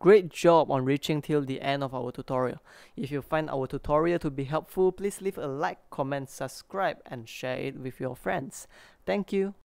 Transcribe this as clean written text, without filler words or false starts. Great job on reaching till the end of our tutorial. If you find our tutorial to be helpful, please leave a like, comment, subscribe, and share it with your friends. Thank you.